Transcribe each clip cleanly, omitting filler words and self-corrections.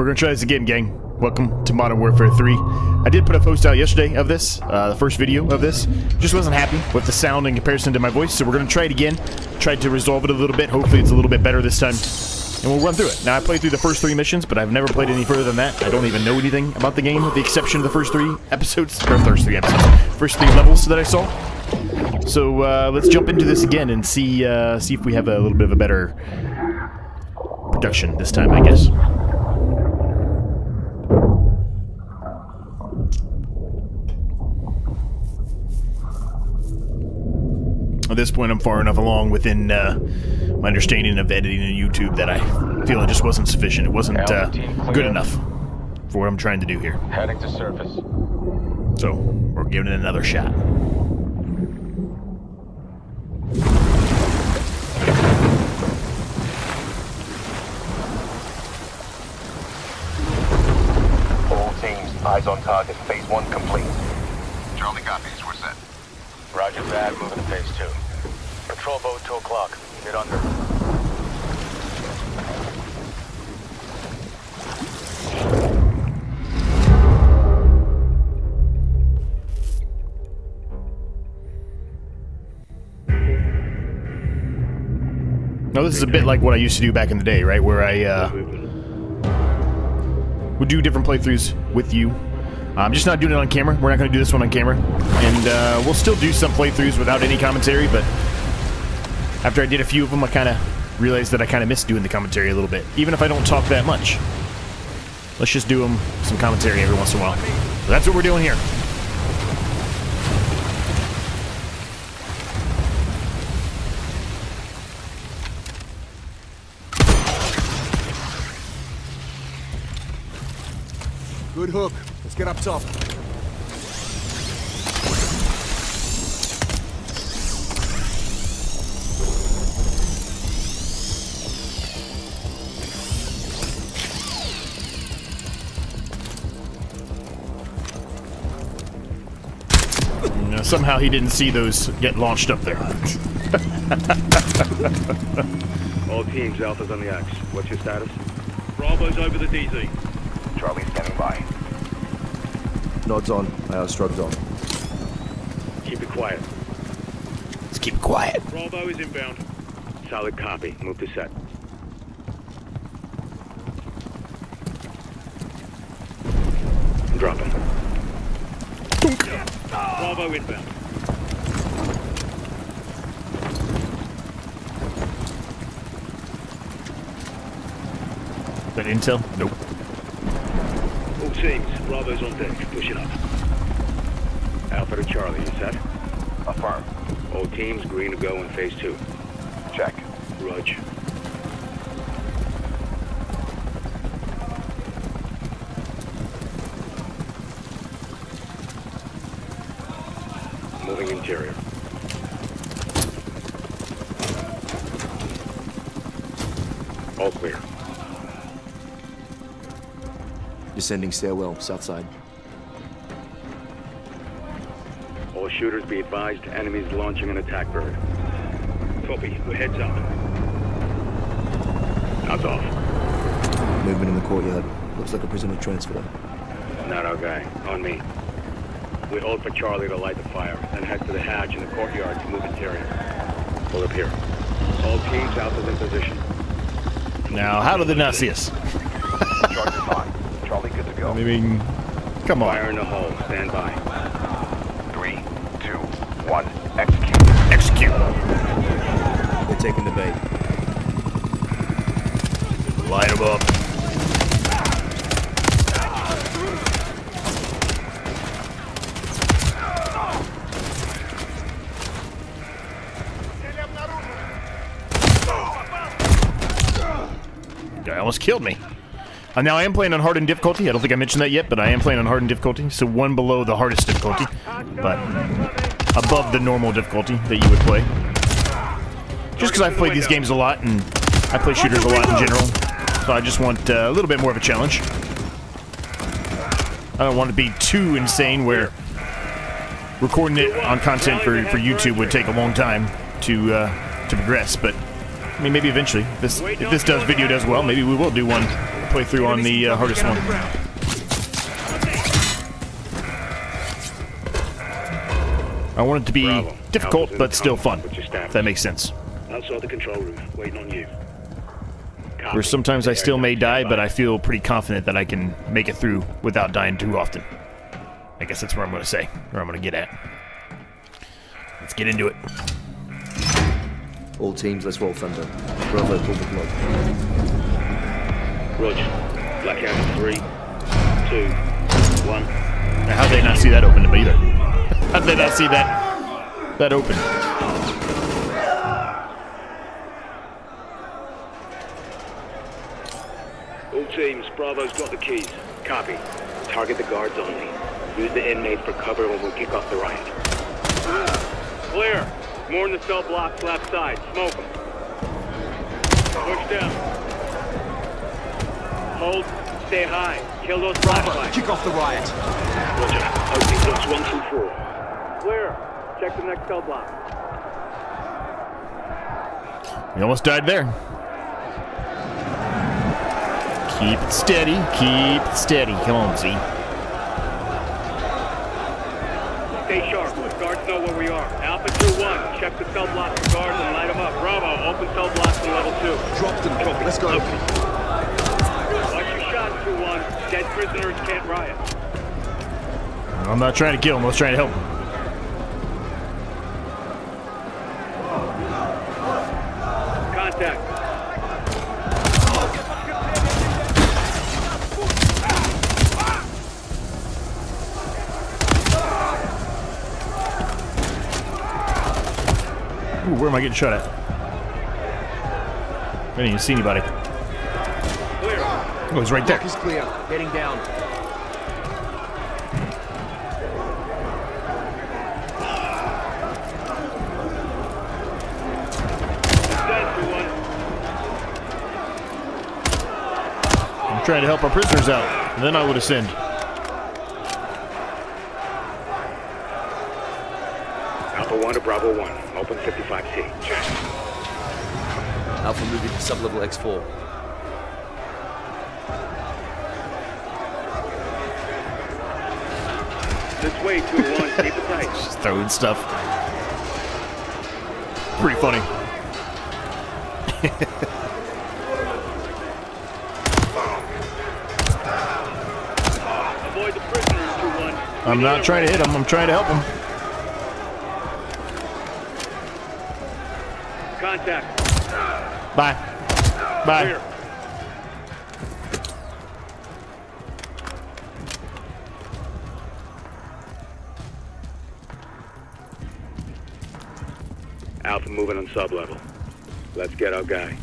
We're gonna try this again, gang. Welcome to Modern Warfare 3. I did put a post out yesterday of this, the first video of this. Just wasn't happy with the sound in comparison to my voice, so we're gonna try it again. Tried to resolve it a little bit. Hopefully it's a little bit better this time. And we'll run through it. Now, I played through the first three missions, but I've never played any further than that. I don't even know anything about the game, with the exception of the first three episodes. Or first three levels that I saw. So, let's jump into this again and see, see if we have a little bit of a better production this time, I guess. At this point, I'm far enough along within my understanding of editing and YouTube that I feel it just wasn't sufficient. It wasn't good enough for what I'm trying to do here. Heading to surface. So, we're giving it another shot. All teams, eyes on target. Phase 1 complete. Charlie copies. We're set. Roger that, moving to phase 2. Patrol boat 2 o'clock, get under. Now this is a bit like what I used to do back in the day, right? Where I would do different playthroughs with you. I'm just not doing it on camera. We're not going to do this one on camera. And we'll still do some playthroughs without any commentary, but after I did a few of them, I kind of realized that I kind of missed doing the commentary a little bit. Even if I don't talk that much. Let's just do some commentary every once in a while. So that's what we're doing here. Good hook. Let's get up top. You know, somehow he didn't see those get launched up there. All teams, Alpha's on the axe. What's your status? Bravo's over the DZ. Charlie's standing by. Nods on. Strugs on. Keep it quiet. Let's keep it quiet. Bravo is inbound. Solid copy. Move to set. Drop it. Bravo inbound. Is that intel? Nope. Teams, Bravo's on deck. Push it up. Alpha to Charlie, you set? Affirm. All teams, green to go in phase 2. Check. Roger. Moving interior. All clear. Descending stairwell, south side. All shooters be advised, enemies launching an attack bird. Copy, we're heads up. Nods off. Movement in the courtyard. Looks like a prisoner transfer. Not our guy, on me. We hold for Charlie to light the fire, then head to the hatch in the courtyard to move interior. Pull up here. All teams out of position. Now, how did they not see us? Charlie, good to go. I mean, come on. Fire in the hole. Stand by. 3, 2, 1. Execute. Execute. They're taking the bait. Light them up. Guy almost killed me. Now, I am playing on hardened difficulty. I don't think I mentioned that yet, but I am playing on hardened difficulty. So one below the hardest difficulty, but above the normal difficulty that you would play. Just because I've played these games a lot, and I play shooters a lot in general, so I just want a little bit more of a challenge. I don't want to be too insane where recording it on content for YouTube would take a long time to progress, but I mean, maybe eventually. If this video does well, maybe we will do one playthrough on the hardest one. I want it to be difficult, but still fun, if that makes sense. Outside the control room, waiting on you. Where sometimes I still may die, but I feel pretty confident that I can make it through without dying too often. I guess that's where I'm going to say, where I'm going to get at. Let's get into it. All teams, let's roll Thunder. Bravo, pull the plug. Roger. Blackout in 3, 2, 1. Now, how'd they not see that open either? How'd they not see that open? All teams, Bravo's got the keys. Copy. Target the guards only. Use the inmate for cover when we kick off the riot. Clear. More in the cell blocks left side. Smoke them. Push down. Hold. Stay high. Kill those flashlights. Kick off the riot. Roger. Okay, blocks 1 through 4. Clear. Check the next cell block. We almost died there. Keep it steady. Keep it steady. Come on, Z. Stay sharp. Guards know where we are. Alpha 2-1, check the cell block for guards and light them up. Bravo, open cell blocks to level 2. Drop them, copy. Let's go. Watch your shot, 2-1. Dead prisoners can't riot. I'm not trying to kill them. I was trying to help them. Contact. Ooh, where am I getting shot at? I didn't even see anybody. Clear. Oh, he's right there. Block is clear. Heading down. I'm trying to help our prisoners out, and then I would ascend. Alpha 1 to Bravo 1. Open 55C. Alpha moving to sublevel X4. This way, 2-1. Keep it tight. Just throwing stuff. Pretty funny. Avoid the prisoners, 2-1. I'm not trying to hit him. I'm trying to help him. Contact. Bye. Bye. Clear. Alpha moving on sub-level. Let's get our guy.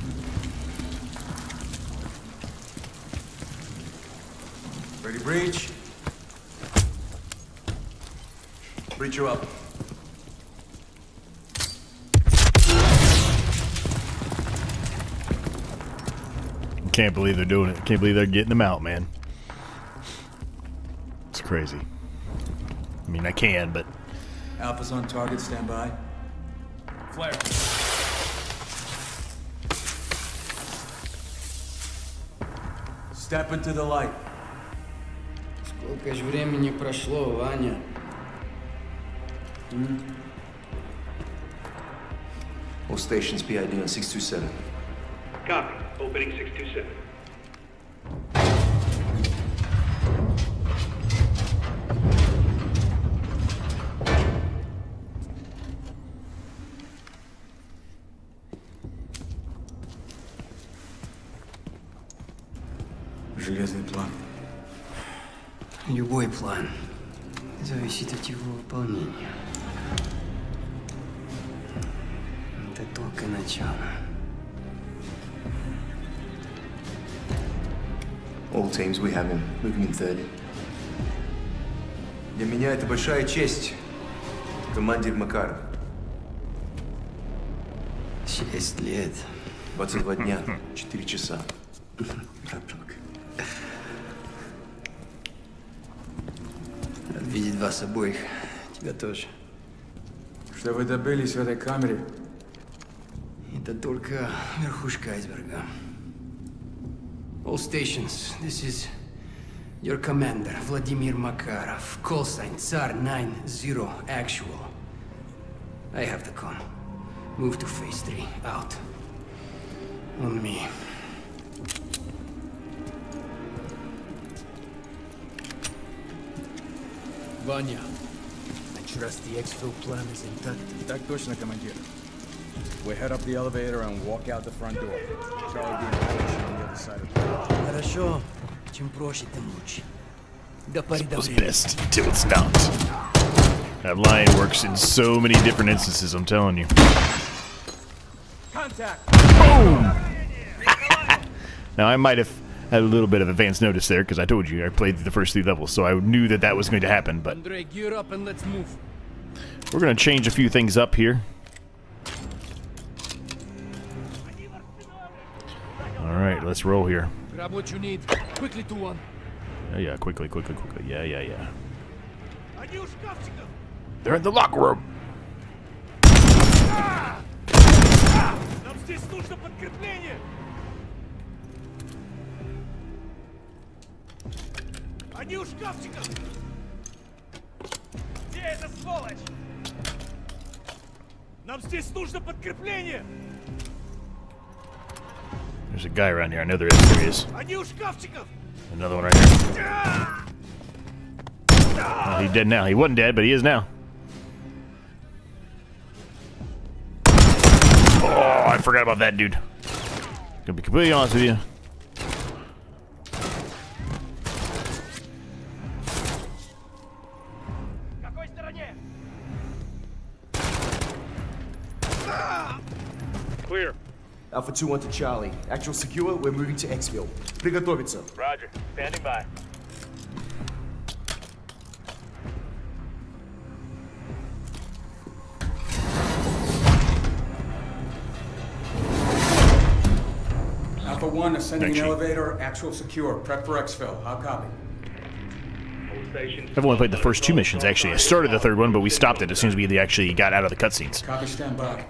Ready, breach. Breach you up. Can't believe they're doing it. Can't believe they're getting them out, man. It's crazy. I mean, I can, but... Alpha's on target. Stand by. Flare. Step into the light. Сколько же времени прошло, Ваня? All stations PID on 627. Copy. Opening 627. Железный план. Любой план зависит от его выполнения. Это только начало. All teams, we have him. Moving in third. Для меня это большая честь, командир Макаров. 6 лет. 22 дня, 4 часа. Браток. Рад видеть вас обоих. Тебя тоже. Что вы добились в этой камере? Это только верхушка айсберга. All stations, this is your commander, Vladimir Makarov. Call sign, Tsar 90, actual. I have the con. Move to phase 3, out. On me. Vanya, I trust the exfil plan is intact. Так точно, командир. We head up the elevator and walk out the front door. Charlie being on the other side of the door. Хорошо. Чем проще, тем лучше. It's best till it's not. That line works in so many different instances, I'm telling you. Contact. Boom! Now I might have had a little bit of advance notice there, because I told you I played the first 3 levels, so I knew that was going to happen, but... Andre, gear up and let's move. We're going to change a few things up here. Alright, let's roll here. Grab what you need. Quickly to one. Oh yeah, quickly. Yeah. They're in the locker room. There's a guy around here. I know there is. There is. Another one right here. Well, he's dead now. He wasn't dead, but he is now. Oh, I forgot about that dude. Gonna be completely honest with you. Clear. Alpha 2-1 to Charlie. Actual secure, we're moving to Exville. Приготовиться. Roger. Standing by. Alpha 1 ascending elevator, actual secure. Prep for exfil. I'll copy. I've only played the first 2 missions, actually. I started the 3rd one, but we stopped it as soon as we actually got out of the cutscenes. Copy, stand by.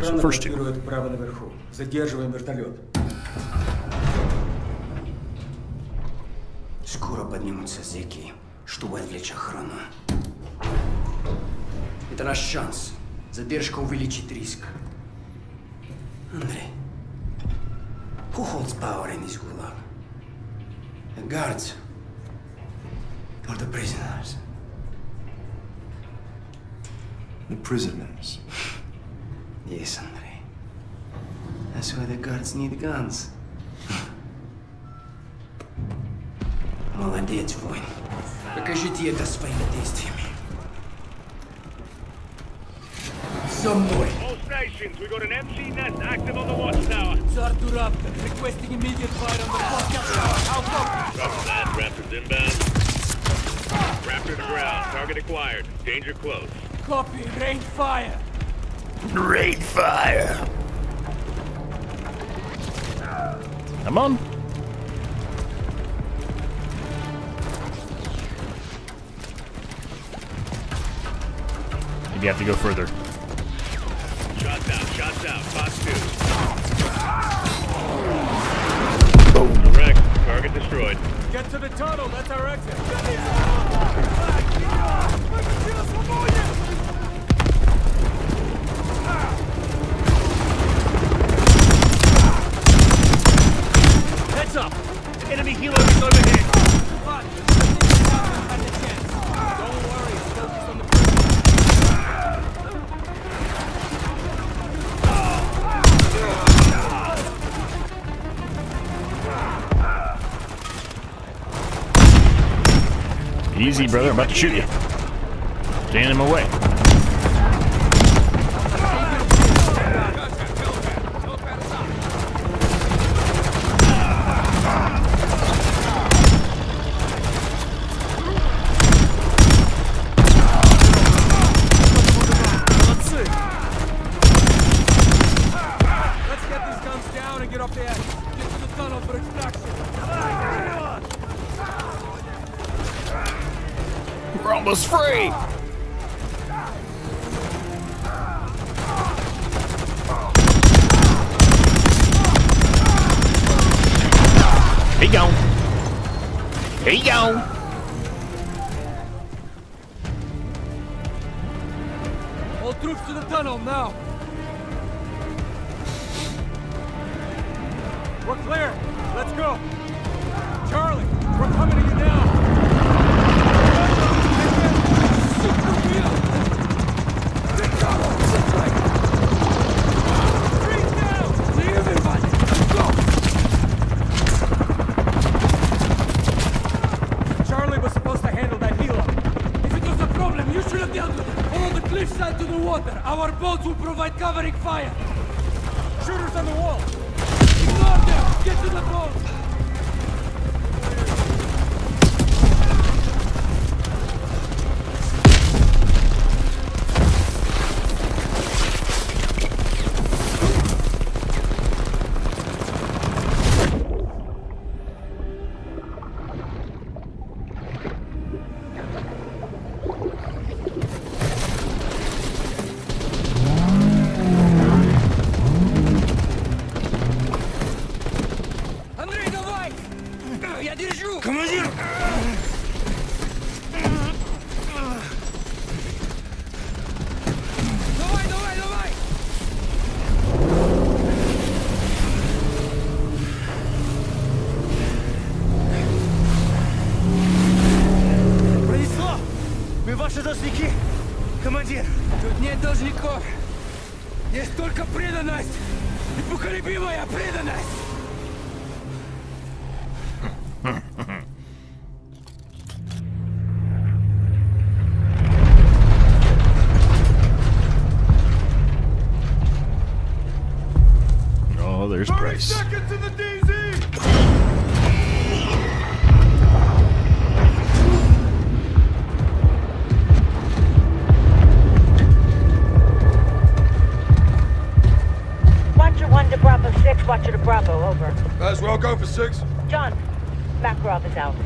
So first 2. Скоро поднимутся зеки, чтобы отвлечь охрану. Это наш шанс. Задержка увеличит риск. Андрей. Who holds power in this gulag? The guards or the prisoners? The prisoners. Yes, Andrei. That's why the guards need guns. Молодец, воин. Покажите это своими действиями. За мной. Stations, we got an empty nest active on the watchtower. Zarturaptor, requesting immediate fire on the watchtower. Outlook! Last Raptor's inbound. Raptor to ground, target acquired. Danger close. Copy, rain fire. Rain fire. Come on. Maybe I have to go further. Shots out, box 2. Boom. Direct, target destroyed. Get to the tunnel, that's our exit. Heads up! Enemy healer is overhead. Don't worry, focus on the easy, brother. I'm about to shoot you. Stand in my way. Let's get these guns down and get off the edge. Get to the tunnel for extraction. We're almost free! you go. Here you go. All troops to the tunnel now. We're clear. Let's go. Charlie, we're coming to you now. Our boats will provide covering fire! Shooters on the wall! Ignore them! Get to the boat! Six. John, Makarov is out.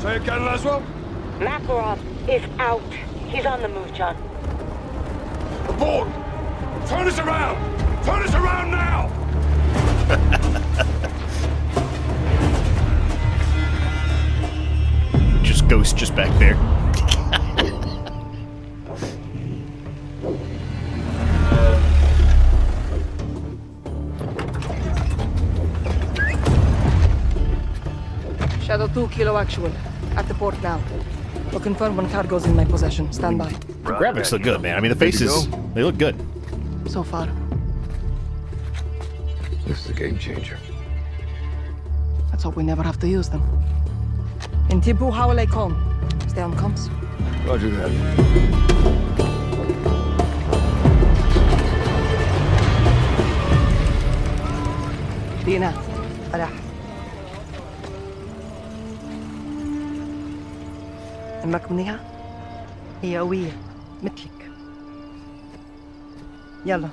Say again, Laswell? Makarov is out. He's on the move, John. Abort! Turn us around! Turn us around now! Just ghost just back there. Shadow 2 Kilo Actual. At the port now. We'll confirm when cargo's in my possession. Stand by. The graphics look good, man. I mean, the faces, they look good. So far. This is a game changer. Let's hope we never have to use them. In Tibu Hawale Kong. Stay on comms. Roger that. Dina. المكمنيها هي قوية مثلك يلا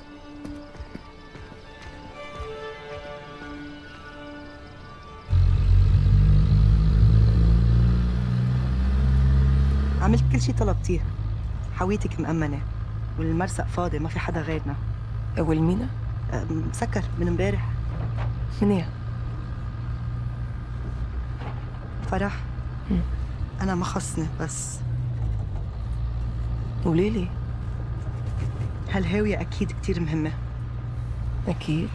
عملت كل شي طلبتيه حويتك مأمنة والمرسق فاضي ما في حدا غيرنا والمينا مسكر من امبارح منيح فرح أنا ما خصني بس قوليلي هالهاوية أكيد كتير مهمة أكيد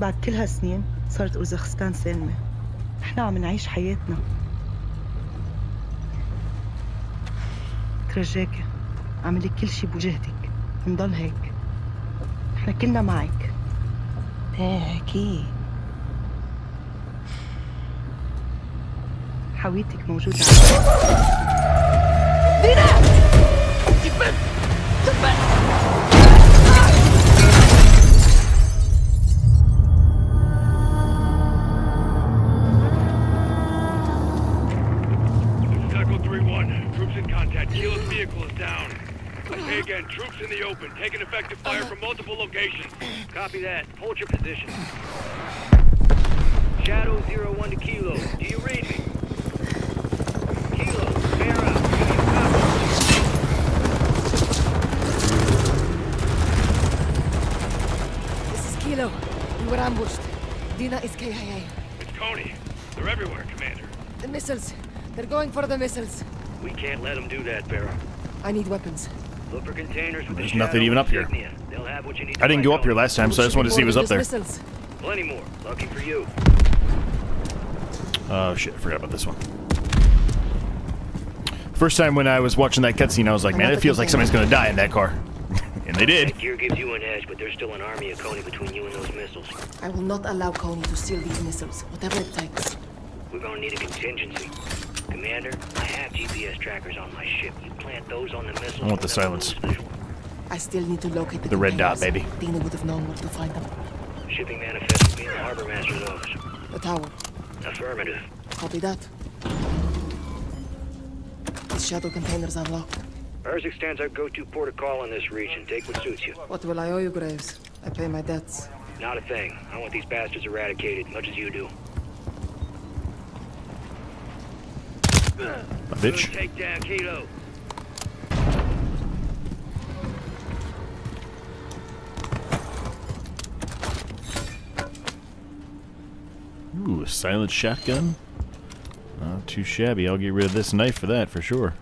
بعد كل هالسنين صارت أوزخستان سالمة نحن عم نعيش حياتنا ترجاكي عملي كل شي بوجهتك نضل هيك نحن كلنا معك إيه أكيد حويتك موجودة دينا تكبر تكبر Taco 3-1, troops in contact. Keel's vehicle is down. Okay, again, troops in the open, taking effective fire from multiple locations. Copy that. Hold your position. Shadow 0-1 to Kilo. Do you read me? Marina is KIA. It's Coney. They're everywhere, Commander. The missiles. They're going for the missiles. We can't let them do that, Barra. I need weapons. Look for containers with There's nothing even up here. They'll have what you need. I didn't go up here last time, so I just wanted to see what was up there. Missiles. Plenty more. Lucky for you. Oh shit, I forgot about this one. First time when I was watching that cutscene, I was like, man, it feels like somebody's gonna die in that car. And they did. That gear gives you an edge, but there's still an army of Coney between you and those missiles. I will not allow Coney to steal these missiles, whatever it takes. We're gonna need a contingency. Commander, I have GPS trackers on my ship. You plant those on the missiles. I want the silence. I still need to locate the red dot, baby. Dina would have known where to find them. Shipping manifest will be in the harbor master's office. The tower. Affirmative. Copy that. The shadow containers unlocked. Urzikstan's our go-to port of call in this region. Take what suits you. What will I owe you, Graves? I pay my debts. Not a thing. I want these bastards eradicated, much as you do. A bitch. Take down Kilo. Ooh, a silent shotgun. Not too shabby. I'll get rid of this knife for that, for sure.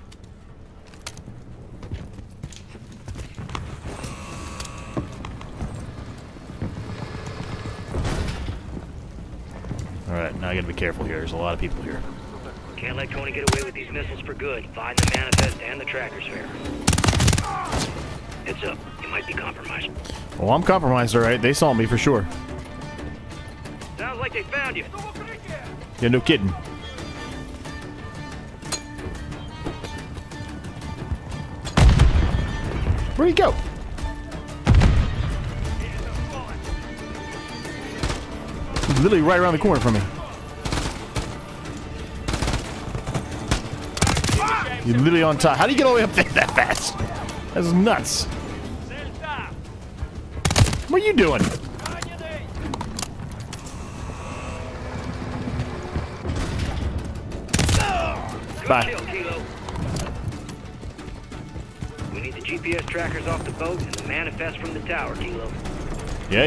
Alright, now I gotta be careful here. There's a lot of people here. Can't let Coney get away with these missiles for good. Find the manifest and the tracker sphere. Heads up. You might be compromised. Well, I'm compromised, alright. They saw me for sure. Sounds like they found you. Yeah, no kidding. Where'd he go? He's literally right around the corner from me. You're literally on top. How do you get all the way up there that fast? That's nuts. What are you doing? Bye. We need the GPS trackers off the boat and the manifest from the tower, Kilo. Yeah.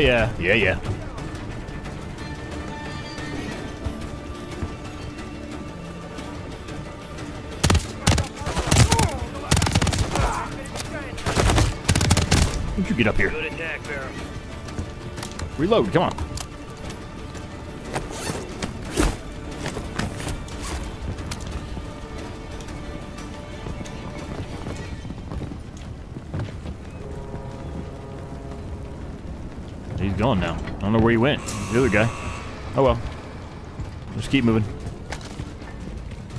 You get up here. Good attack, Barra. Reload, come on. He's gone now. I don't know where he went. The other guy. Oh well. Just keep moving.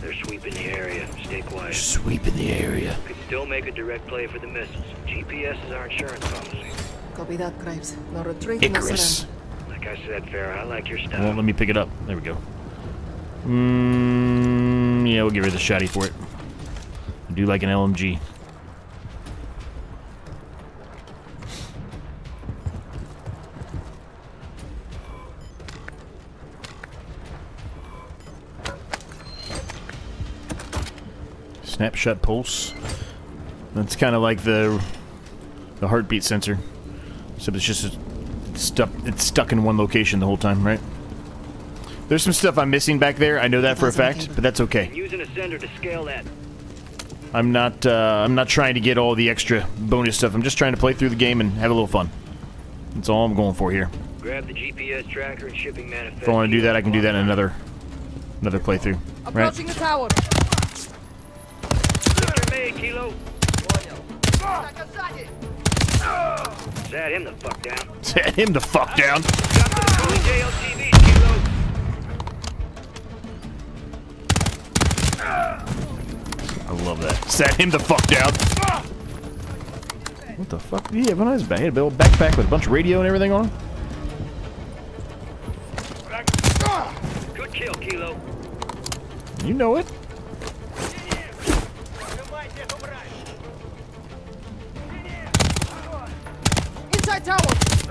They're sweeping the area. Stay quiet. Sweeping the area. Could still make a direct play for the missiles. GPS is our insurance policy. Copy that, Graves. No retreat, Icarus. No, like I said, Farrah, I like your stuff. Won't let me pick it up. There we go. Yeah, we'll get rid of the shotty for it. I do like an LMG. Snapshot pulse. That's kind of like the heartbeat sensor, except it's just it's stuck in one location the whole time, right? There's some stuff I'm missing back there. I know that for a fact, but that's okay. Use an ascender to scale that. I'm not trying to get all the extra bonus stuff. I'm just trying to play through the game and have a little fun. That's all I'm going for here. Grab the GPS tracker and shipping manifest. If I want to do that, I can do that in another playthrough. Approaching the tower. Kilo. Sat him the fuck down. Sat him the fuck down. I love that. Sat him the fuck down. What the fuck? Did he have a nice bag? He had a little backpack with a bunch of radio and everything on him. Good kill, Kilo. You know it.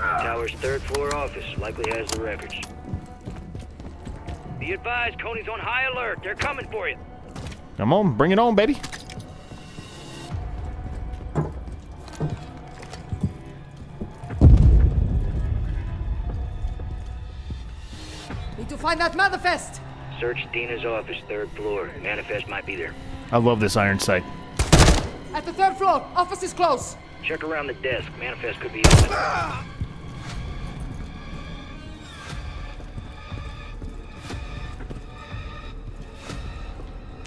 Tower's third floor office likely has the records. Be advised, Coney's on high alert. They're coming for you. Come on, bring it on, baby. find that manifest! Search Dina's office, 3rd floor. Manifest might be there. I love this iron sight. At the 3rd floor, office is closed. Check around the desk. Manifest could be open.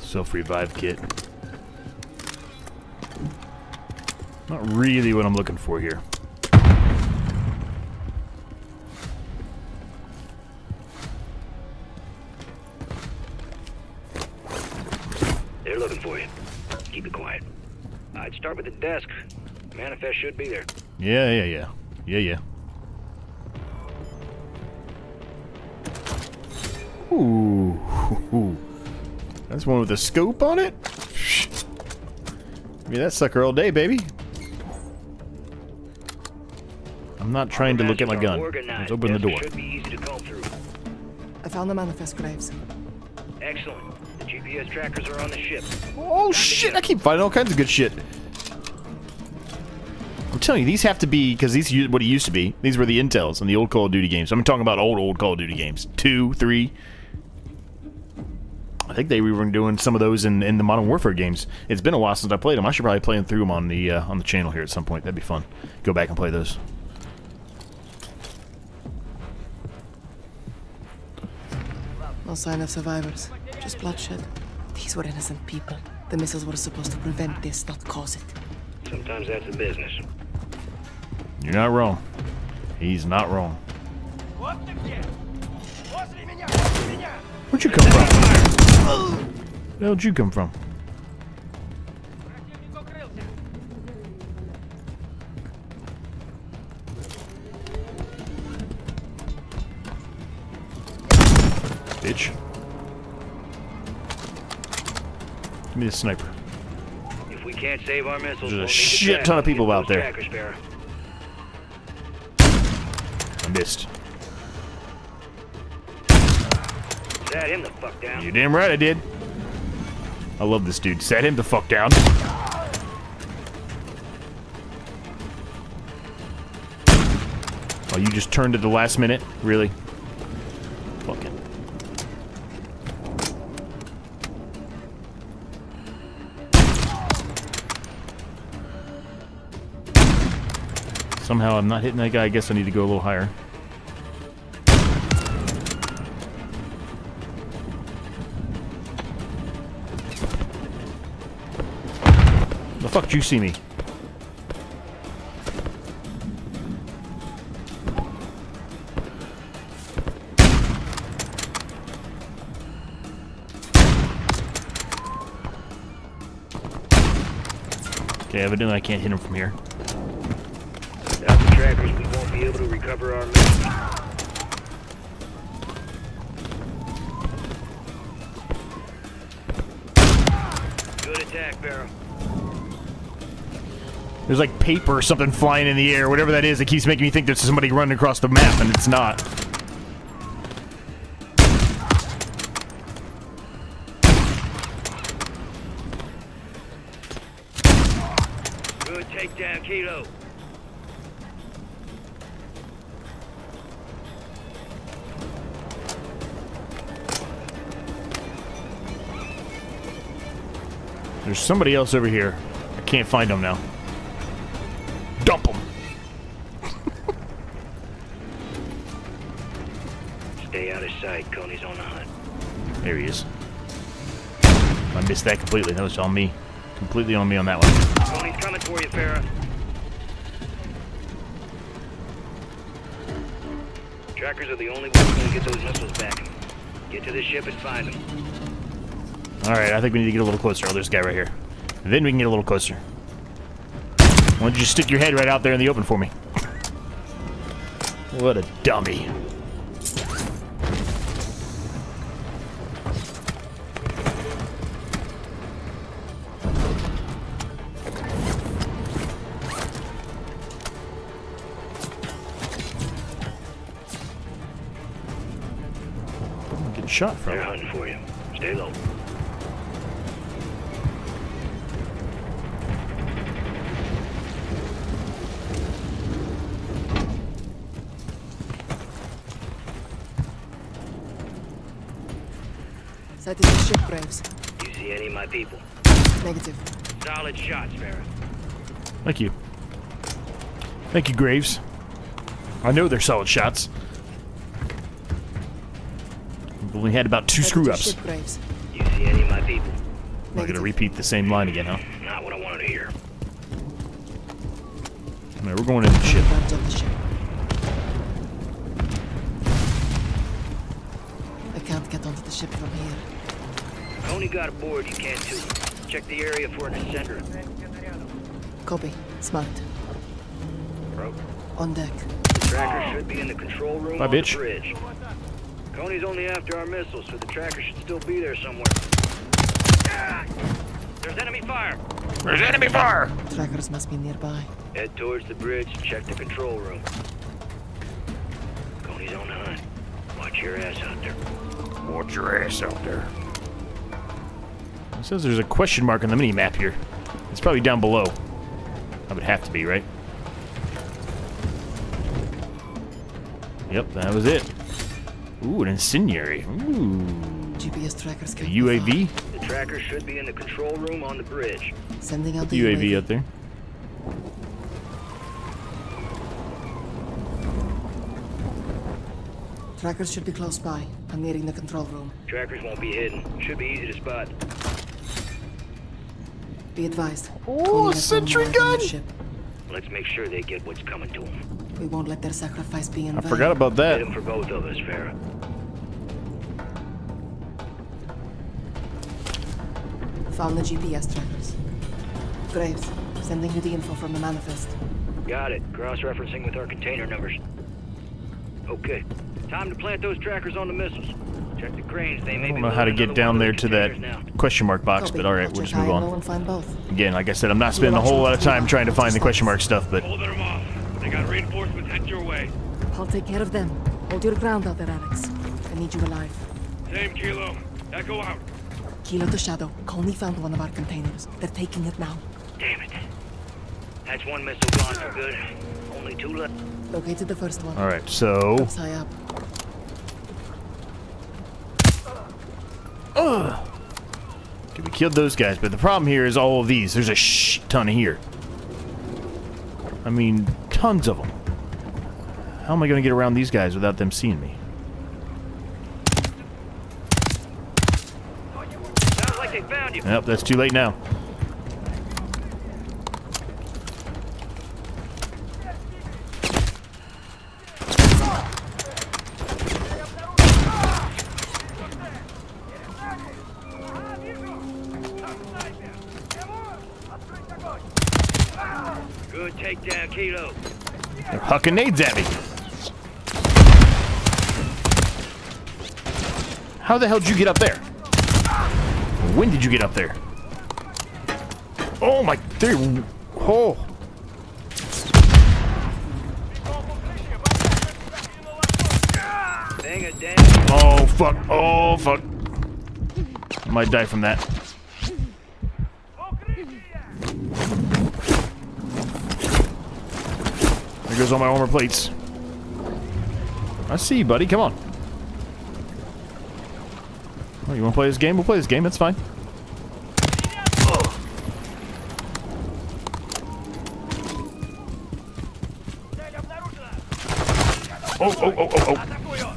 Self-revive kit. Not really what I'm looking for here. They're looking for you. Keep it quiet. I'd start with the desk. Manifest should be there. Yeah. Ooh. That's one with a scope on it? Give me that sucker all day, baby. I'm not trying to look at my gun. Let's open the door. I found the manifest, Graves. Excellent. The GPS trackers are on the ship. Oh shit, I keep finding all kinds of good shit. I'm telling you, these have to be, because these what it used to be. These were the intels in the old Call of Duty games. I'm talking about old Call of Duty games. 2, 3. I think they were doing some of those in the Modern Warfare games. It's been a while since I played them. I should probably play through them on the channel here at some point. That'd be fun. Go back and play those. No sign of survivors. Just bloodshed. These were innocent people. The missiles were supposed to prevent this, not cause it. Sometimes that's the business. You're not wrong. He's not wrong. Where'd you come from? Where'd you come from? Bitch. Give me the sniper. If we can't save our missiles, there's a shit ton of people out there. I missed. Sat him the fuck down. You're damn right I did. I love this dude. Sat him the fuck down. Oh, you just turned at the last minute? Really? Fucking. Somehow I'm not hitting that guy. I guess I need to go a little higher. Fuck, you see me. Okay, evidently I can't hit him from here. Without the trackers, we won't be able to recover our men. Good attack, Barrow. There's like paper or something flying in the air, whatever that is. It keeps making me think there's somebody running across the map, and it's not. Good takedown, Kilo. There's somebody else over here. I can't find them now. Dump him. Stay out of sight. Coney's on the hunt. There he is. I missed that completely. That was on me. Completely on me on that one. Coney's coming for you, Farrah. Trackers are the only ones who can get those missiles back. Get to the ship and find them. Alright, I think we need to get a little closer. Oh, there's a guy right here. And then we can get a little closer. Why don't you just stick your head right out there in the open for me? What a dummy. I'm getting shot from. They're hunting for you. Stay low. That is the ship, Graves. Do you see any of my people? Negative. Solid shots, Farron. Thank you. Thank you, Graves. I know they're solid shots. We only had about 2 screw-ups. Do you see any of my people? Negative. We're gonna repeat the same line again, huh? Not what I wanted to hear. No, we're going in the ship. I can't get onto the ship from here. Only got aboard, you can't too. Check the area for an ascender. Copy. Smart. Broke. On deck. The tracker should be in the control room on the bridge. Coney's only after our missiles, so the tracker should still be there somewhere. Ah! There's enemy fire! There's enemy fire! Trackers must be nearby. Head towards the bridge, check the control room. Coney's on the hunt. Watch your ass out there. Watch your ass out there. It says there's a question mark on the mini-map here. It's probably down below. That would have to be, right? Yep, that was it. Ooh, an incendiary. Ooh. GPS trackers can be UAV? The tracker should be in the control room on the bridge. Sending out the UAV out there. Trackers should be close by. I'm nearing the control room. Trackers won't be hidden. Should be easy to spot. Be advised. Oh, sentry gun! Let's make sure they get what's coming to them. We won't let their sacrifice be in vain. I forgot about that. Hit them for both of us, Farrah. Found the GPS trackers. Graves, sending you the info from the manifest. Got it. Cross-referencing with our container numbers. Okay. Time to plant those trackers on the missiles. Check the cranes. They may be. I don't know how to get down there to that question mark box, but all right, we'll just move on. Again, like I said, I'm not spending a whole lot of time trying to find the question mark stuff, but. They got reinforcements headed your way. I'll take care of them. Hold your ground out there, Alex. I need you alive. Same, Kilo. Echo out. Kilo to Shadow. Colony found one of our containers. They're taking it now. Damn it. That's one missile gone for good. Only 2 left. Located the first one. All right, so. Comes high up. Ugh. Okay, we killed those guys, but the problem here is all of these. There's a shit ton of here. I mean, tons of them. How am I going to get around these guys without them seeing me? Sounds like they found you. Yep, that's too late now. Good takedown, Kilo. They're hucking nades at me. How the hell did you get up there? When did you get up there? Oh my... Oh. Oh, fuck. Oh, fuck. I might die from that. There goes all my armor plates. I see you, buddy. Come on. Oh, you want to play this game? We'll play this game. That's fine. Oh. Oh, oh, oh, oh, oh.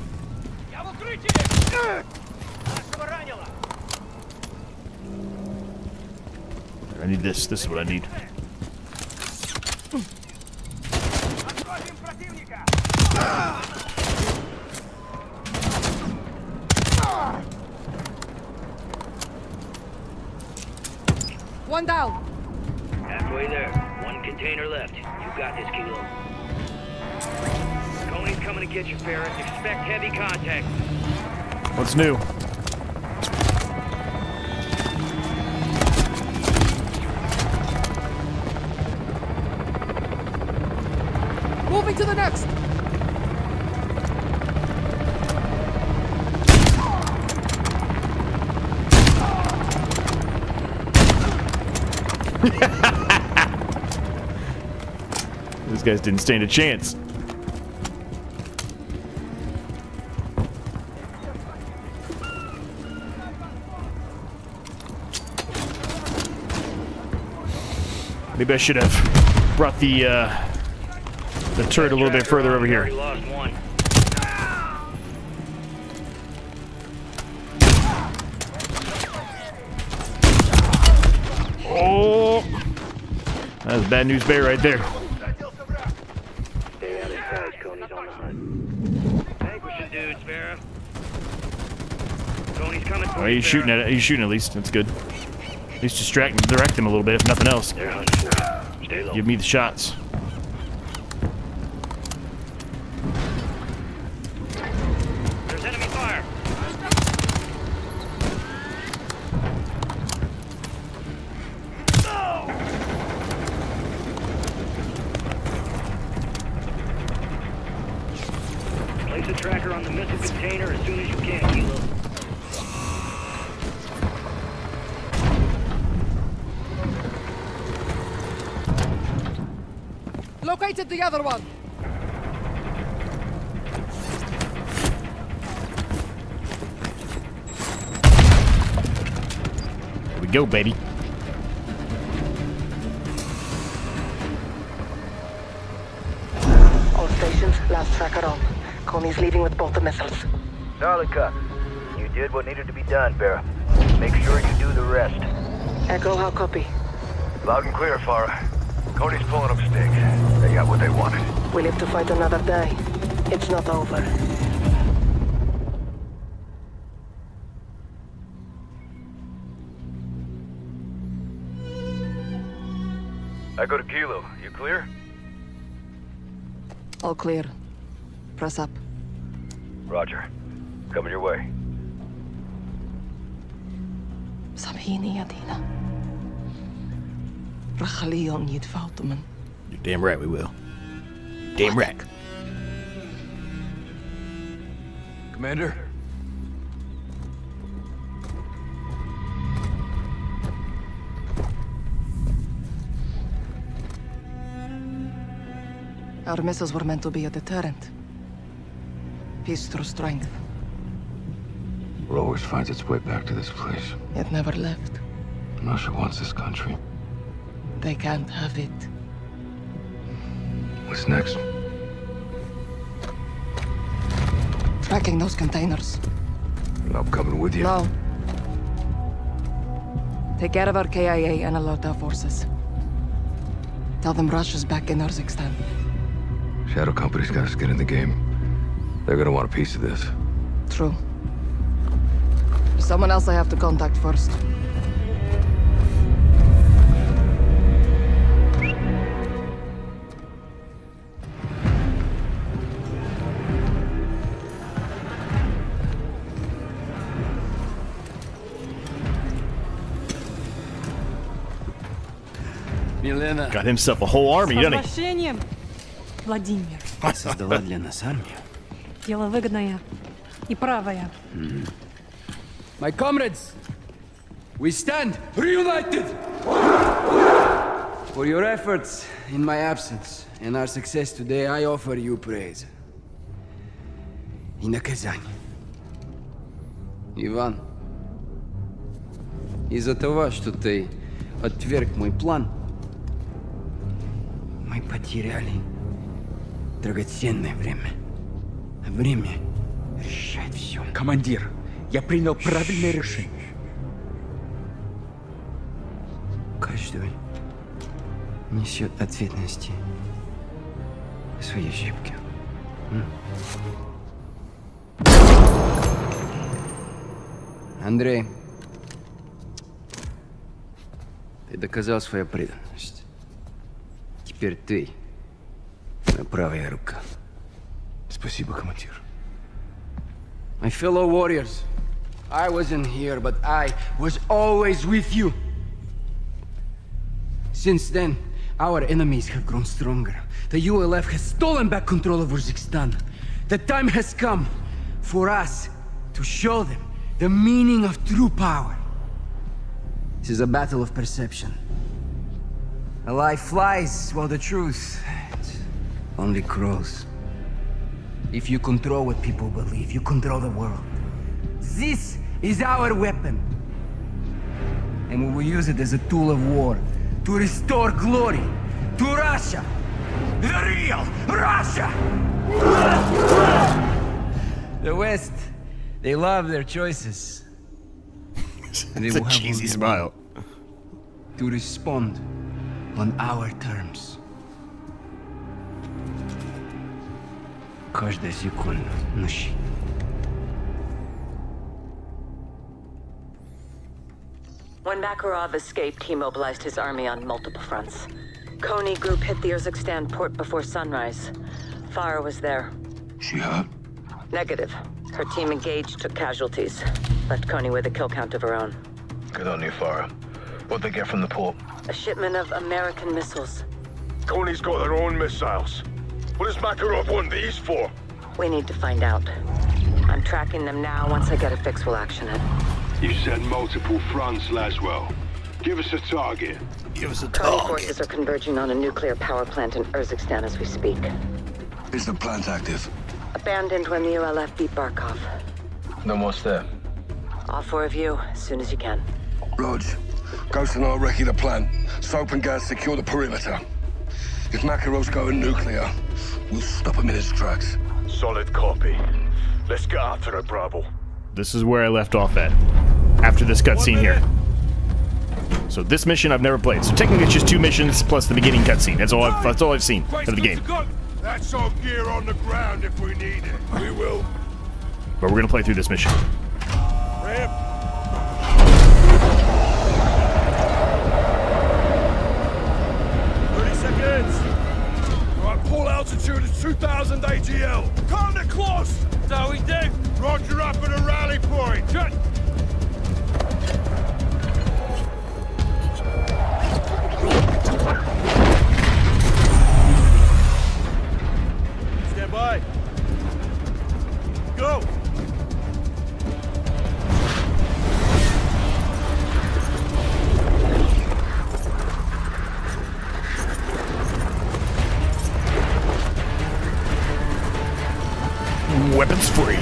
I need this. This is what I need. One down. Halfway there. One container left. You got this, Kilo. Coney's coming to get you, Ferris. Expect heavy contact. What's new? Moving to the next. Those guys didn't stand a chance. Maybe I should have brought the turret a little bit further over here. Oh, that's bad news bear right there. Oh, he's shooting at it. He's shooting at least. That's good. At least direct him a little bit, if nothing else. Give me the shots. There's enemy fire. Place a tracker on the missile container as soon as you can, Kilo. Located the other one. Here we go, baby. All stations, last tracker on. Coney's leaving with both the missiles. Solid copy. You did what needed to be done, Vera. Make sure you do the rest. Echo, how copy? Loud and clear, Farah. Cody's pulling up stakes. They got what they wanted. We live to fight another day. It's not over. I go to Kilo. You clear? All clear. Press up. Roger. Coming your way. Sabini Adina. You're damn right we will. Damn right. Commander? Our missiles were meant to be a deterrent. Peace through strength. It always finds its way back to this place. It never left. Russia wants this country. They can't have it. What's next? Tracking those containers. I'm coming with you. No. Take care of our KIA and alert our forces. Tell them Russia's back in Urzikstan. Shadow Company's got a skin in the game. They're gonna want a piece of this. True. There's someone else I have to contact first. Got himself a whole army, doesn't he? Vladimir. Создала для нас армию. Дело выгодное и правое. My comrades, we stand reunited for your efforts in my absence and our success today. I offer you praise. И наказание. Иван, из-за того, что ты отверг мой план. Мы потеряли драгоценное время. Время решать все. Командир, я принял правильное решение. Каждый несет ответственности за свои ошибки. Андрей, ты доказал свою преданность. Теперь ты, моя правая рука. Спасибо, командир. My fellow warriors, I wasn't here, but I was always with you. Since then, our enemies have grown stronger. The ULF has stolen back control of Urzikstan. The time has come for us to show them the meaning of true power. This is a battle of perception. A lie flies while the truth only grows. If you control what people believe, you control the world. This is our weapon. And we will use it as a tool of war to restore glory to Russia, the real Russia! The West, they love their choices. It's a cheesy smile. To respond on our terms. Каждая секунда ночи. When Makarov escaped, he mobilized his army on multiple fronts. Kony group hit the Urzikstan port before sunrise. Farah was there. She hurt? Negative. Her team engaged, took casualties. Left Kony with a kill count of her own. Good on you, Farah. What'd they get from the port? A shipment of American missiles. Kony's got their own missiles. What does Makarov want these for? We need to find out. I'm tracking them now. Once I get a fix, we'll action it. You said multiple fronts, Laswell. Give us a target. Give us a target. Kony forces are converging on a nuclear power plant in Urzikstan as we speak. Is the plant active? Abandoned when the ULF beat Barkov. Then what's there? All four of you, as soon as you can. Rog, Ghost and I'll recce the plant. Soap and gas secure the perimeter. If Makarov's going nuclear, we'll stop him in his tracks. Solid copy. Let's get after it, Bravo. This is where I left off at, after this cutscene here. So this mission I've never played. So technically it's just two missions plus the beginning cutscene. That's all I've seen of the game. That's our gear on the ground if we need it. We will. But we're gonna play through this mission. Rip. Pull altitude is 2,000 AGL. Kinda close! So we do. Roger up at a rally point. Just... Stand by. Go! Weapons free.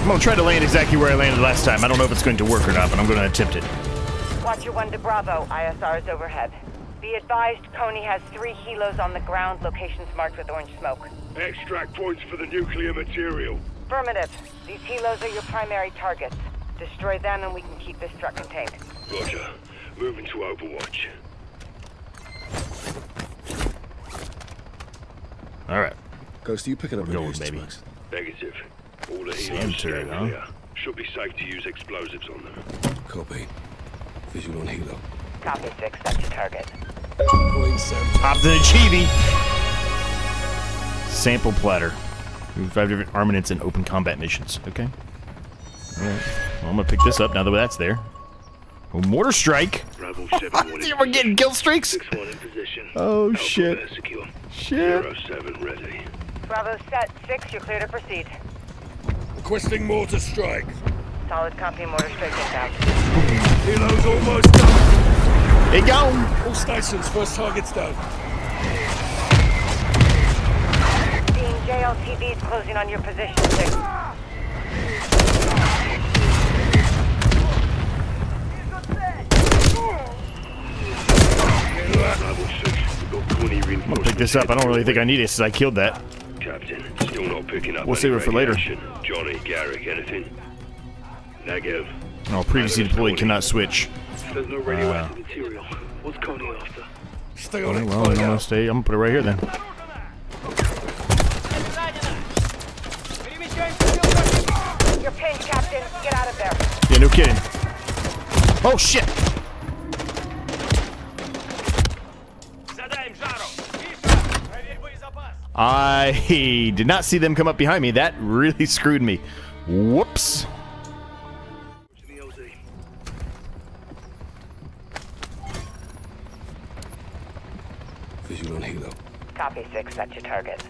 I'm gonna try to land exactly where I landed last time. I don't know if it's going to work or not, but I'm gonna attempt it. Watcher 1 to Bravo, ISR is overhead. Be advised, Kony has 3 helos on the ground, locations marked with orange smoke. Extract points for the nuclear material. Affirmative. These helos are your primary targets. Destroy them and we can keep this truck contained. Roger. Moving to Overwatch. Alright. Ghost, are you picking up the old baby? Negative. All the helos standing here. Should be safe to use explosives on them. Copy. Visual on helo. Copy 6, that's your target. Pop the Chibi! Sample platter. 5 different armaments in open combat missions. Okay. Alright. Well, I'm gonna pick this up now that that's there. Oh, mortar strike! We're getting kill streaks! Oh, shit. Shit. Bravo set 6, you're clear to proceed. Requesting mortar strike. Solid copy, mortar strike inbound. Helo's almost done. They go. All stations, first target's down. Seeing JLTVs closing on your position 6. I'm gonna pick this up. I don't really think I need it since I killed that. Captain, still not picking up. We'll save it for later. Johnny, Garrick, anything? Negative. No, previously deployed cannot switch. There's no radioactive material. What's Kony after? Stay on it. Well, I'm gonna stay. I'm gonna put it right here then. You're pinned, Captain. Get out of there. Yeah, no kidding. Oh shit! I did not see them come up behind me. That really screwed me. Whoops. Visual on helo. Copy 6, that's your target.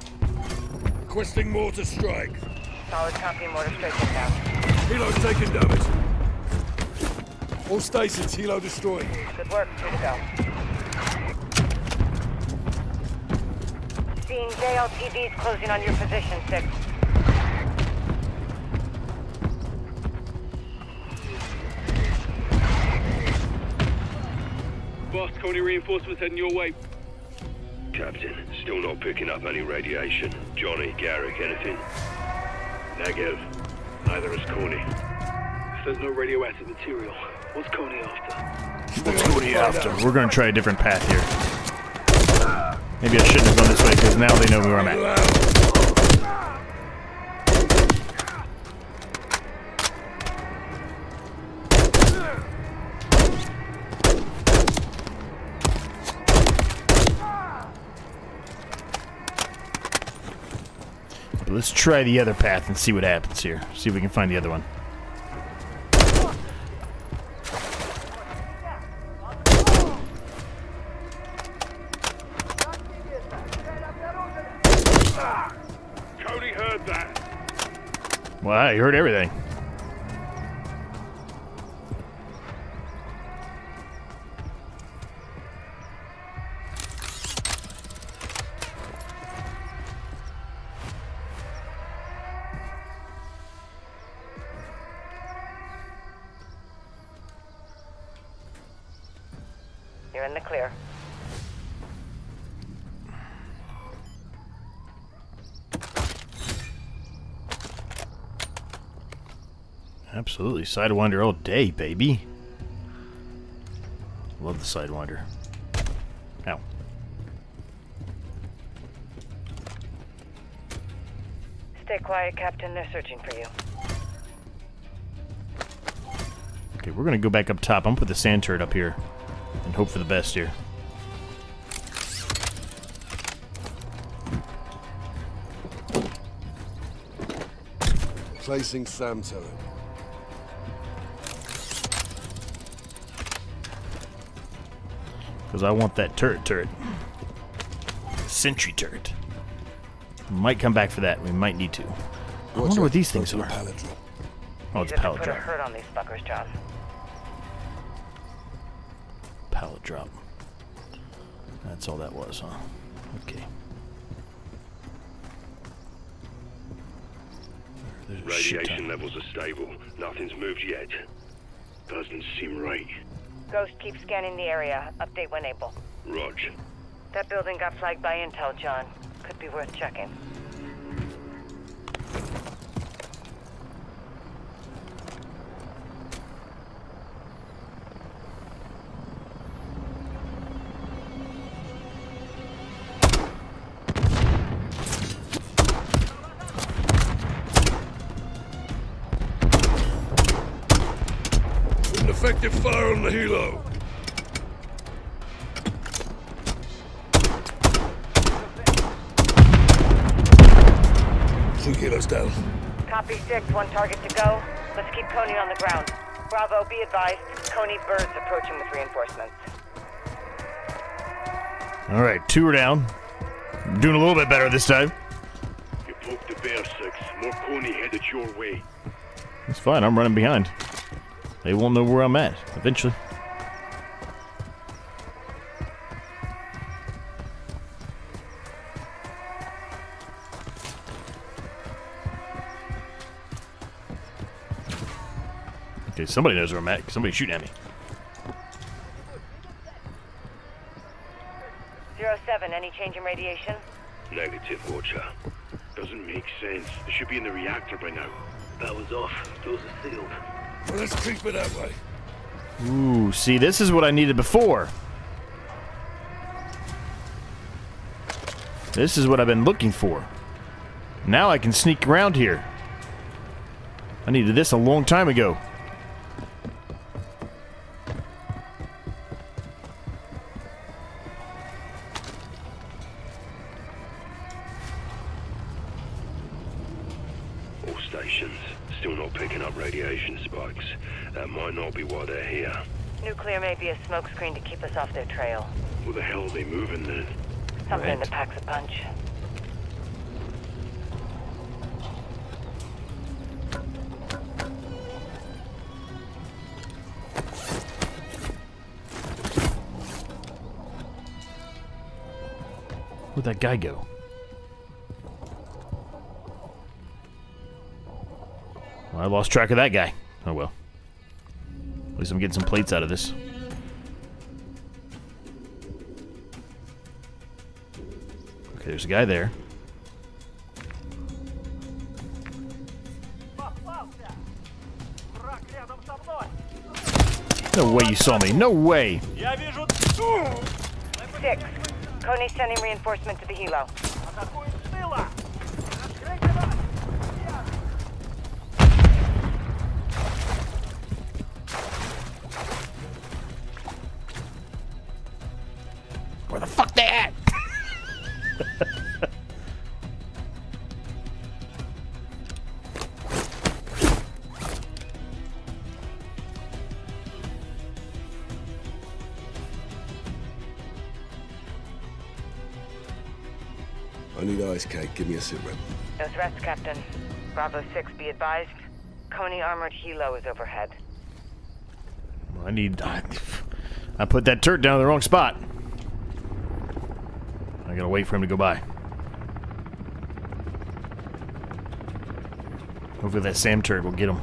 Requesting mortar strike. Solid copy, mortar strike down. Helo's taking damage. All stations, helo destroyed. Good work, good to go. Seeing JLTVs closing on your position 6. boss. Coney reinforcements heading your way. Captain, still not picking up any radiation. Johnny, Garrick, anything? Negative. Neither is Coney. If there's no radioactive material, what's Coney after? We're going to try a different path here. Maybe I shouldn't have gone this way, because now they know where I'm at. Let's try the other path and see what happens here. See if we can find the other one. Cody heard that. Wow, he heard everything. You're in the clear. Absolutely. Sidewinder all day, baby. Love the Sidewinder. Ow. Stay quiet, Captain. They're searching for you. Okay, we're gonna go back up top. I'm gonna put the sand turret up here. And hope for the best here. Placing SAM turret. Because I want that turret. Sentry turret. We might come back for that. We might need to. I wonder what these things are. Oh, it's a pallet drop. Hurt on these fuckers, John. Pallet drop. That's all that was, huh? Okay. Radiation levels are stable. Nothing's moved yet. Doesn't seem right. Ghost, keep scanning the area. Update when able. Roger. That building got flagged by intel, John. Could be worth checking. Effective fire on the helo. Two helos down. Copy 6, one target to go. Let's keep Coney on the ground. Bravo, be advised. Coney birds approaching with reinforcements. Alright, 2 are down. I'm doing a little bit better this time. You poked the bear, 6. More Coney headed your way. That's fine, I'm running behind. They won't know where I'm at, eventually. Okay, somebody knows where I'm at, 'cause somebody's shooting at me. 07, any change in radiation? Negative, Watcher. Doesn't make sense. It should be in the reactor by now. Power's off. Doors are sealed. Let's creep it that way. Ooh, see, this is what I needed before. This is what I've been looking for. Now I can sneak around here. I needed this a long time ago. Smokescreen to keep us off their trail. Where the hell are they moving then? Something that packs a punch. Where'd that guy go? Well, I lost track of that guy. Oh well. At least I'm getting some plates out of this. Okay, there's a guy there. No way you saw me. No way. Six. Kone sending reinforcement to the helo. Where the fuck they at? I need ice cake. Give me a sit rep. Those rests, Captain. Bravo 6, be advised. Coney armored helo is overhead. I need... I put that turret down in the wrong spot. I gotta wait for him to go by. Hopefully that SAM turret will get him.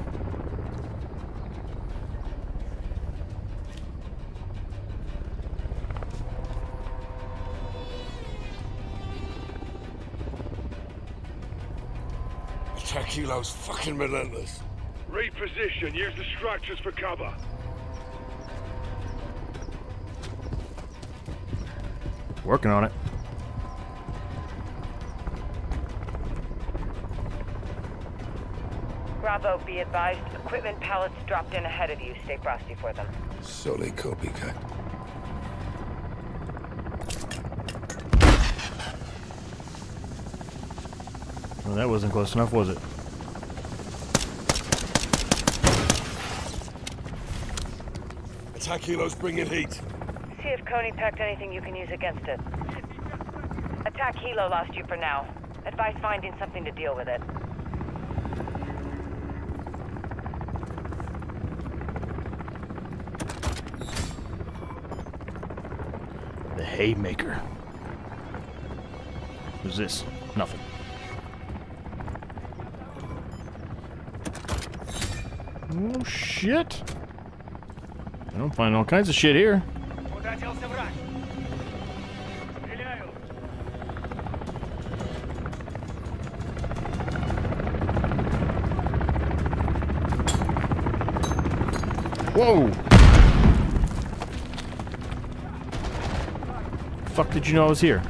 Attack helo's fucking relentless. Reposition. Use the structures for cover. Working on it. Bravo, be advised. Equipment pallets dropped in ahead of you. Stay frosty for them. Solid copycat. Well, that wasn't close enough, was it? Attack helos, bring in heat. See if Coney packed anything you can use against it. Attack helo lost you for now. Advise finding something to deal with it. The haymaker. Who's this? Nothing. Oh shit! I don't find all kinds of shit here. Whoa! Fuck! Did you know I was here?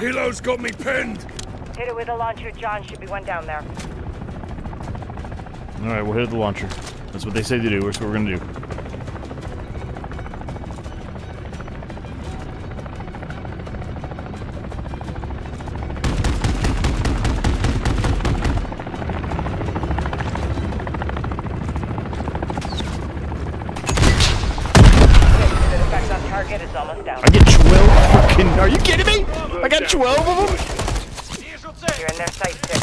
Helo's got me pinned! Hit it with a launcher, John. Should be one down there. Alright, we'll hit the launcher. That's what they say to do. That's what we're gonna do. I get 12 fucking... Are you kidding me? I got 12 of them? You're in their sight, sir.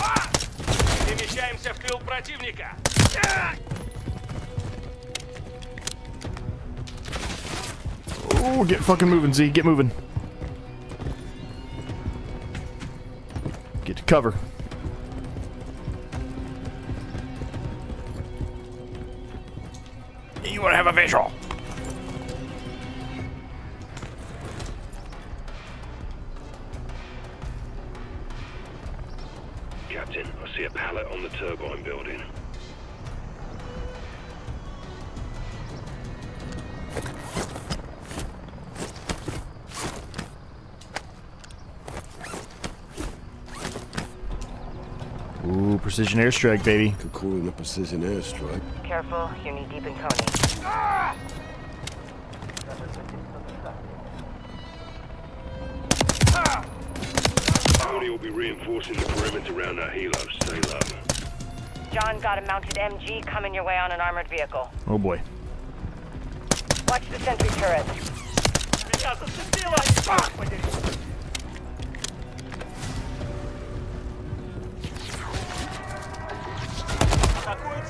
Oh, get fucking moving, Z. Get moving. Get to cover. You want to have a visual? Captain, I see a pallet on the turbine building. Ooh, precision airstrike, baby. Could call it a precision airstrike. Careful, you need deep in Coney. Ah! We'll be reinforcing the perimeter around that helo. Stay low. John got a mounted MG coming your way on an armored vehicle. Oh boy. Watch the sentry turret.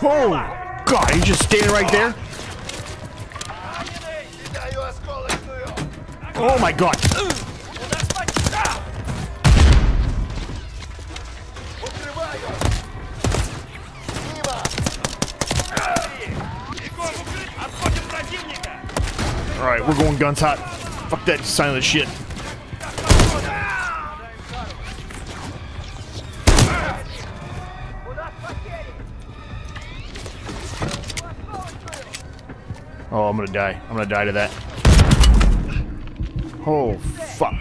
Oh god, he's just standing right there. Oh my god. Alright, we're going guns hot. Fuck that silent shit. Oh, I'm gonna die. I'm gonna die to that. Oh, fuck.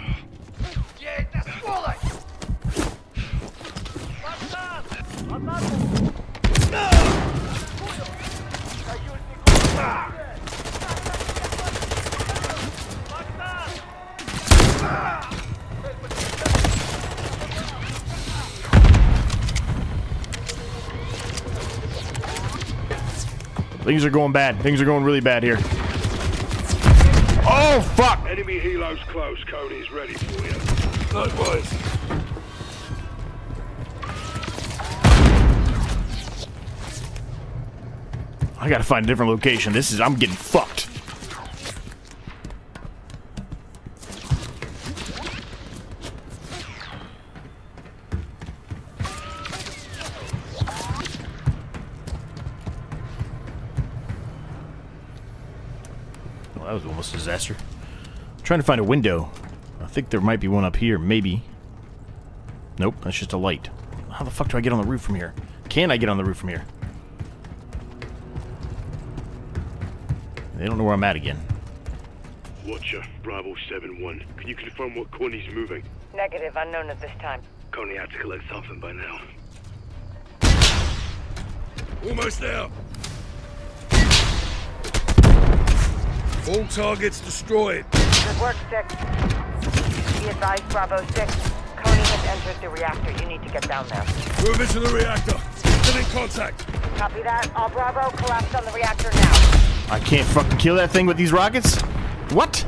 Things are going bad. Things are going really bad here. Oh, fuck! Enemy helos close. Cody's ready for you. Likewise. I gotta find a different location. This is... I'm getting fucked. That was almost a disaster. I'm trying to find a window. I think there might be one up here, maybe. Nope, that's just a light. How the fuck do I get on the roof from here? Can I get on the roof from here? They don't know where I'm at again. Watcher, Bravo 7-1. Can you confirm what Coney's moving? Negative, unknown at this time. Coney had to collect something by now. Almost there! All targets destroyed. Good work, 6. Be advised, Bravo 6. Coney has entered the reactor. You need to get down there. Move into the reactor. Get in contact. Copy that. All Bravo, collapse on the reactor now. I can't fucking kill that thing with these rockets? What?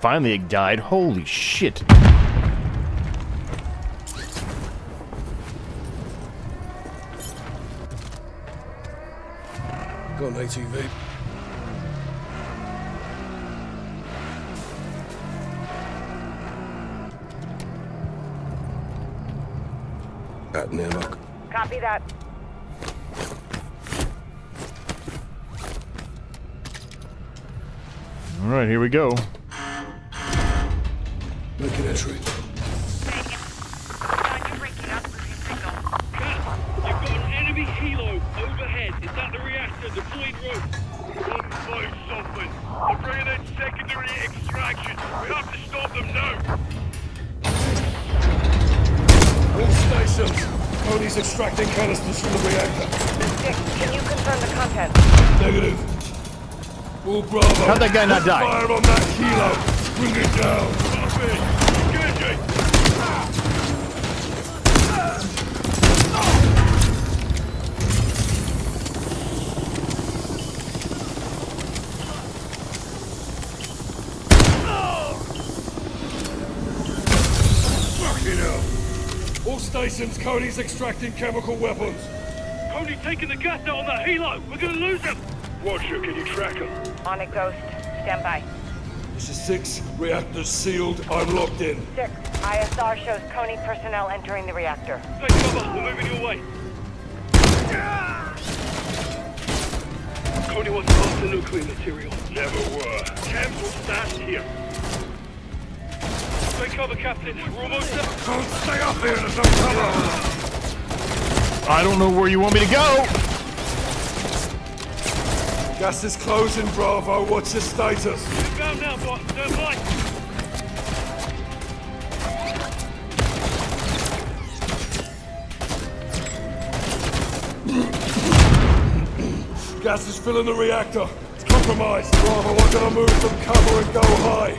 Finally it died. Holy shit. Got an ATV. At an airlock. Copy that. All right, here we go. Make an entry. Deployed rope. One phone something. They're bringing in secondary extraction. We have to stop them now. All stations. Coney's extracting canisters from the reactor. Dick, can you confirm the content? Negative. All Bravo. How'd that guy not die? Fire on that kilo. Bring it down. Stop it. Engage it. Stations, Coney's extracting chemical weapons. Coney taking the gas out on that helo. We're gonna lose him. Watcher, can you track him? On it, Ghost. Stand by. This is 6. Reactor's sealed. I'm locked in. 6. ISR shows Coney personnel entering the reactor. Take cover. We're moving your way. Coney wants half the nuclear material. Never were. Camps will stand here. Take cover, Captain. We're almost there. Don't stay up here. There's no cover. I don't know where you want me to go. Gas is closing, Bravo. What's your status? We're down now, boss. Turn right. Gas is filling the reactor. It's compromised. Bravo, I'm gonna move from cover and go high.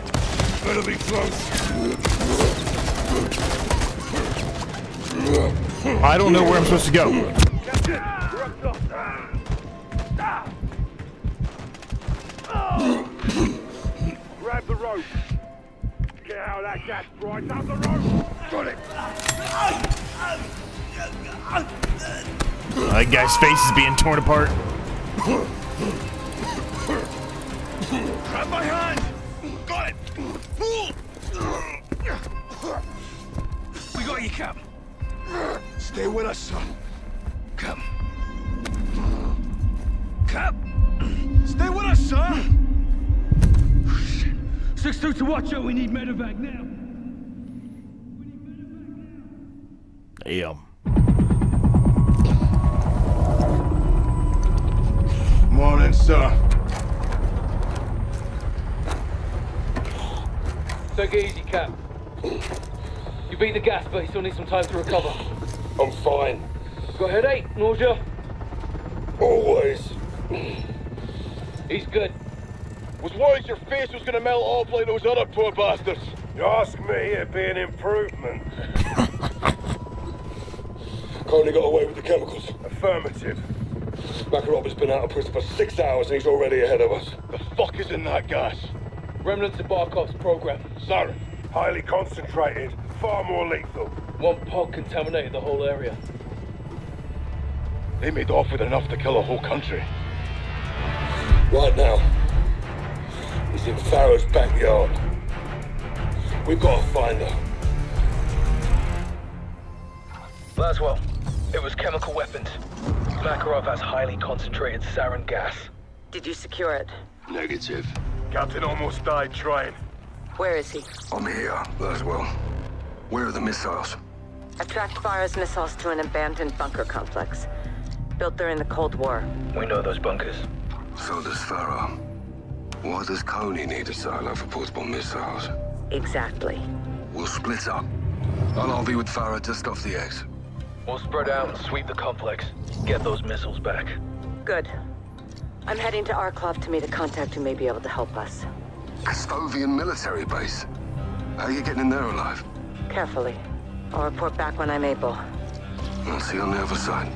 Better be close. I don't know where I'm supposed to go. Grab the rope. Get out of that gas, right down the rope. Got it. That guy's face is being torn apart. Grab my hand. Got it. We got you, Cap. Stay with us, son. Come. Come. Stay with us, son. 6-2 to watch out. We need medevac now. Damn. Morning, sir. Take it easy, Cap. You beat the gas, but you still need some time to recover. I'm fine. Got a headache, nausea? Always. He's good. Was worried your face was gonna melt off like those other poor bastards. You ask me, it'd be an improvement. Connie got away with the chemicals. Affirmative. Makarov has been out of prison for 6 hours and he's already ahead of us. The fuck is in that gas? Remnants of Barkov's program. Sarin. Highly concentrated, far more lethal. One pod contaminated the whole area. They made off with enough to kill a whole country. Right now, he's in Farrow's backyard. We've got to find her. Laswell, it was chemical weapons. Makarov has highly concentrated sarin gas. Did you secure it? Negative. Captain almost died trying. Where is he? I'm here, Laswell. Where are the missiles? Attract Farah's missiles to an abandoned bunker complex. Built during the Cold War. We know those bunkers. So does Farah. Why does Coney need a silo for portable missiles? Exactly. We'll split up. I'll be with Farah just off the X. We'll spread out and sweep the complex. Get those missiles back. Good. I'm heading to Arklov to meet a contact who may be able to help us. Kostovian military base? How are you getting in there alive? Carefully. I'll report back when I'm able. I'll see you on the other side.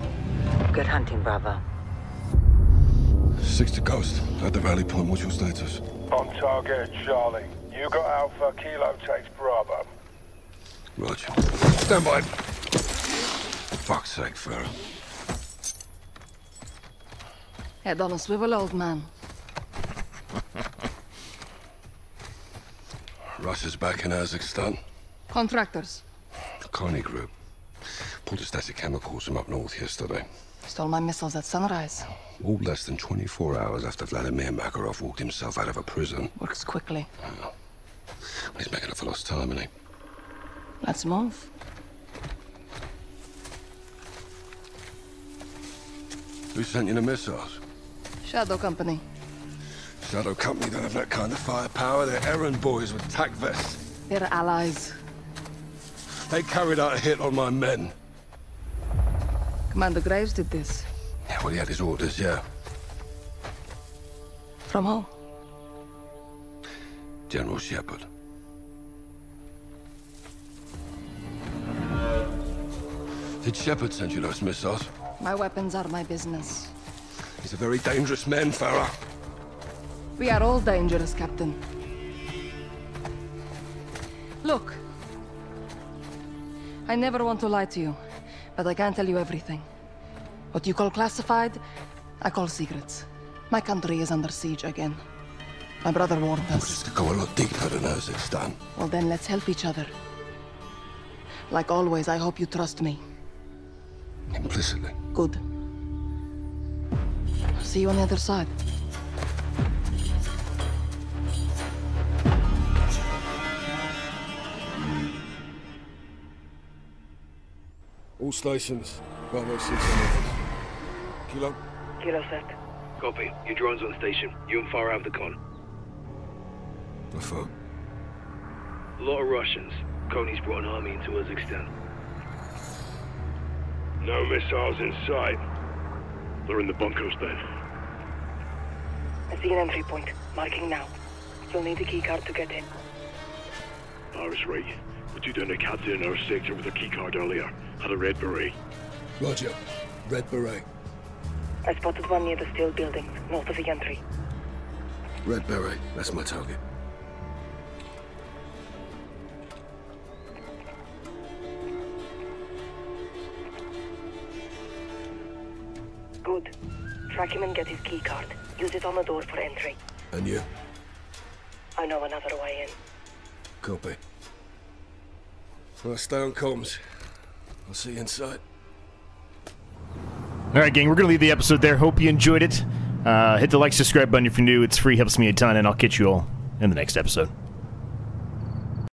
Good hunting, Bravo. 6 to coast. At the rally point, what's your status? On target, Charlie. You got Alpha, Kilo takes Bravo. Roger. Stand by. Fuck's sake, Farah. Head on a swivel, old man. Russia's back in Urzikstan. Contractors. The Coney Group. Pulled the static chemicals from up north yesterday. Stole my missiles at sunrise. All less than 24 hours after Vladimir Makarov walked himself out of a prison. Works quickly. Oh. He's making up for lost time, isn't he? Let's move. Who sent you the missiles? Shadow Company. Shadow Company don't have that kind of firepower. They're errand boys with tack vests. They're allies. They carried out a hit on my men. Commander Graves did this. Yeah, well, he had his orders, yeah. From who? General Shepherd. Did Shepherd send you those missiles? My weapons are my business. He's a very dangerous man, Farah. We are all dangerous, Captain. Look. I never want to lie to you, but I can't tell you everything. What you call classified, I call secrets. My country is under siege again. My brother warned us. We just could go a lot deeper than Urzikstan. Well then, let's help each other. Like always, I hope you trust me. Implicitly. Good. I'll see you on the other side. All stations, Bravo 6 on others. Kilo? Kilo set. Copy. Your drone's on station. You and Farah have the con. The fuck? A lot of Russians. Coney's brought an army into Urzikstan. No missiles in sight. They're in the bunkers then. I see an entry point. Marking now. You'll need a keycard to get in. Farah's right. We took down a captain in our sector with a keycard earlier. Had a red beret. Roger. Red beret. I spotted one near the steel building, north of the entry. Red beret. That's my target. Good. Track him and get his keycard. Use it on the door for entry. And you? I know another way in. Copy. Well, stay on comms. I'll see you inside. Alright, gang, we're going to leave the episode there. Hope you enjoyed it. Hit the like, subscribe button if you're new. It's free, helps me a ton, and I'll catch you all in the next episode.